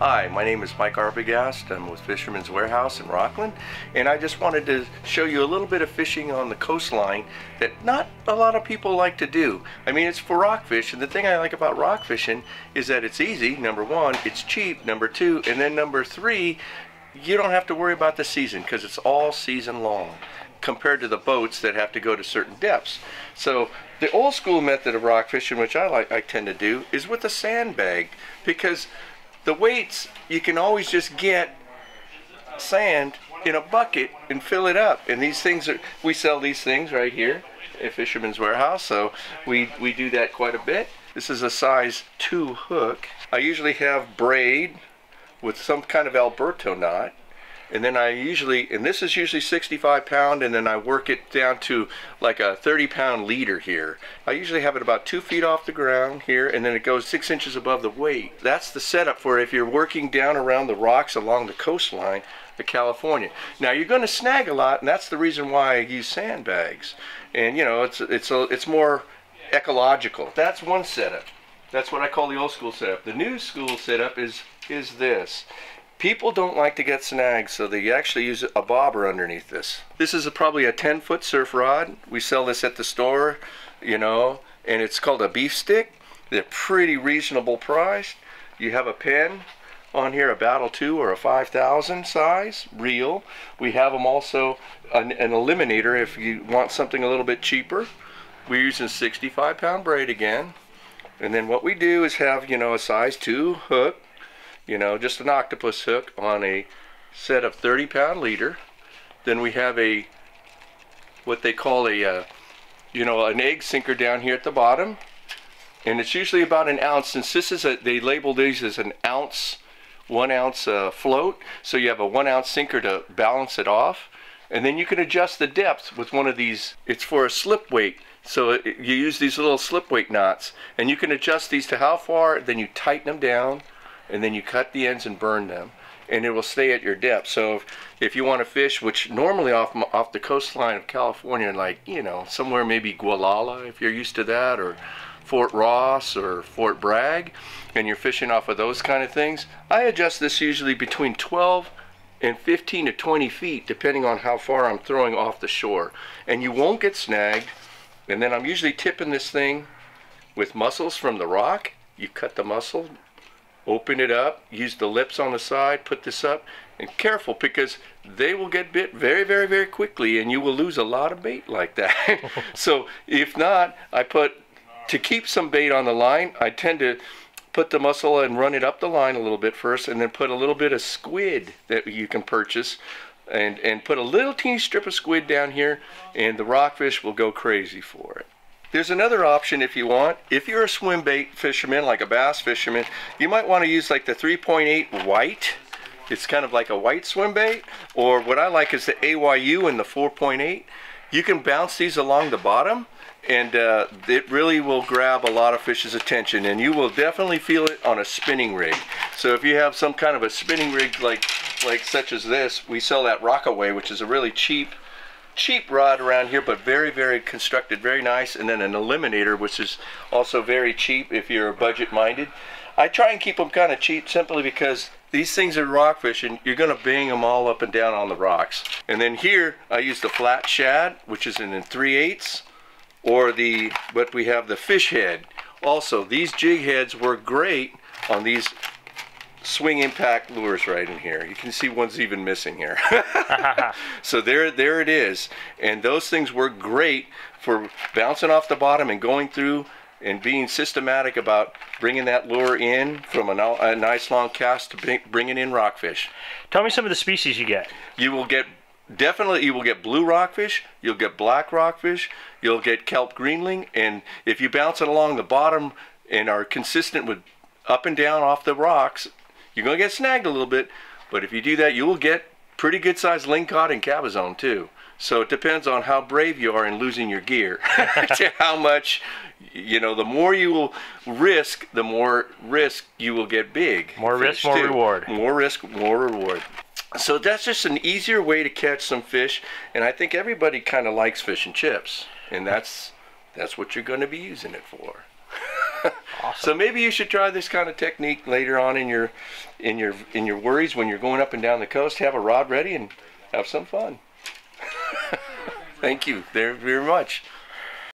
Hi, my name is Mike Arbegast. I'm with Fisherman's Warehouse in Rockland, and I just wanted to show you a little bit of fishing on the coastline that not a lot of people like to do. I mean, it's for rockfish, and the thing I like about rock fishing is that it's easy, number one, it's cheap, number two, and then number three, you don't have to worry about the season because it's all season long compared to the boats that have to go to certain depths. So the old school method of rock fishing, which I tend to do, is with a sandbag, because the weights, you can always just get sand in a bucket and fill it up. And these things are, we sell these things right here at Fisherman's Warehouse, so we do that quite a bit. This is a size 2 hook. I usually have braid with some kind of Alberto knot, and then this is usually 65 pound, and then I work it down to like a 30-pound leader here. I usually have it about 2 feet off the ground here, and then it goes 6 inches above the weight. That's the setup for if you're working down around the rocks along the coastline of California. Now you're going to snag a lot, and that's the reason why I use sandbags. And you know, it's more ecological. That's one setup. That's what I call the old school setup. The new school setup is this. People don't like to get snagged, so they actually use a bobber underneath this. This is probably a 10-foot surf rod. We sell this at the store, you know, and it's called a beef stick. They're pretty reasonable priced. You have a pen on here, a Battle 2 or a 5,000 size reel. We have them also an eliminator if you want something a little bit cheaper. We're using 65-pound braid again. And then what we do is have, you know, a size 2 hook. You know, just an octopus hook on a set of 30-pound leader. Then we have a, what they call a, you know, an egg sinker down here at the bottom. And it's usually about an ounce. Since this is they label these as an ounce, 1 ounce float. So you have a 1 ounce sinker to balance it off. And then you can adjust the depth with one of these. It's for a slip weight. So you use these little slip weight knots. And you can adjust these to how far, then you tighten them down, and then you cut the ends and burn them, and it will stay at your depth. So if you want to fish, which normally off the coastline of California, like, you know, somewhere maybe Gualala, if you're used to that, or Fort Ross or Fort Bragg, and you're fishing off of those kind of things, I adjust this usually between 12 and 15 to 20 feet, depending on how far I'm throwing off the shore. And you won't get snagged. And then I'm usually tipping this thing with mussels from the rock. You cut the mussel, open it up, use the lips on the side, put this up, and careful, because they will get bit very, very, very quickly, and you will lose a lot of bait like that. So if not, to keep some bait on the line, I tend to put the mussel and run it up the line a little bit first, and then put a little bit of squid that you can purchase, and put a little teeny strip of squid down here, and the rockfish will go crazy for it. There's another option if you want. If you're a swim bait fisherman, like a bass fisherman, you might want to use like the 3.8 white. It's kind of like a white swim bait. Or what I like is the AYU and the 4.8. You can bounce these along the bottom, and it really will grab a lot of fish's attention, and you will definitely feel it on a spinning rig. So if you have some kind of a spinning rig like such as this, we sell that Rockaway, which is a really cheap rod around here, but very, very constructed, very nice. And then an eliminator, which is also very cheap if you're budget minded. I try and keep them kind of cheap simply because these things are rock fishing. You're going to bang them all up and down on the rocks. And then here I use the flat shad, which is in 3/8, or but we have the fish head. Also, these jig heads work great on these swing impact lures right in here. You can see one's even missing here. So there it is. And those things work great for bouncing off the bottom and going through and being systematic about bringing that lure in from a nice long cast to bringing in rockfish. Tell me some of the species you get. You will get blue rockfish, you'll get black rockfish, you'll get kelp greenling, and if you bounce it along the bottom and are consistent with up and down off the rocks, you're going to get snagged a little bit, but if you do that, you will get pretty good sized ling cod and cabezon too. So it depends on how brave you are in losing your gear. How much, you know, the more you will risk, the more risk you will get big. More risk, more reward. More risk, more reward. So that's just an easier way to catch some fish, and I think everybody kind of likes fish and chips, and that's what you're going to be using it for. Awesome. So maybe you should try this kind of technique later on in your worries when you're going up and down the coast. Have a rod ready and have some fun. Thank you very much.